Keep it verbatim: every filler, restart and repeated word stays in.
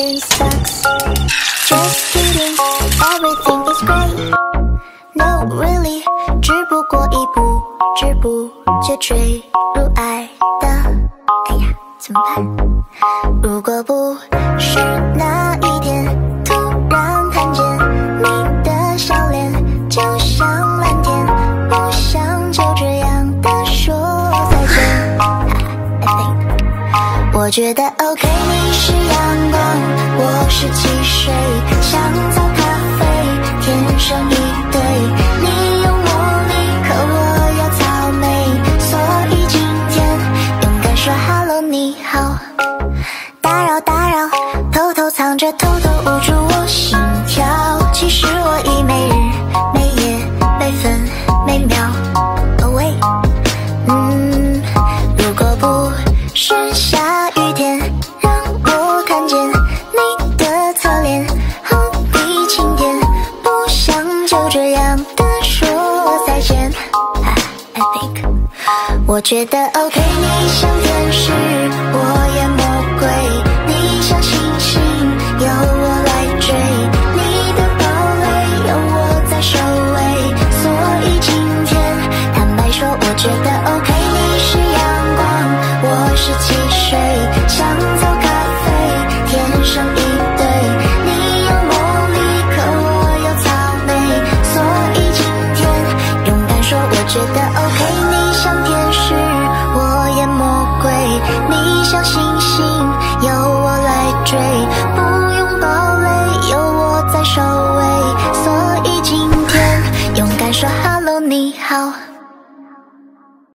nothing sucks. Just kidding, everything is great. No, really, 只不过一步，止不觉坠入爱的。哎呀，怎么办？如果不是那一天突然看见你的笑脸，就像蓝天，不想就这样的说再见。我觉得 OK， 你是阳光，我是汽水，像早咖啡，天生一对。你有魔力，可我要草莓，所以今天勇敢说 Hello， 你好。打扰打扰，偷偷藏着，偷偷捂住我心跳。其实我已没日没夜没分没秒。Oh wait， 嗯，如果不是下。 我觉得 OK， 你像天使，我演魔鬼，你像星星，由我来追，你的堡垒有我在守卫，所以今天坦白说，我觉得 OK， 你是阳光，我是汽水。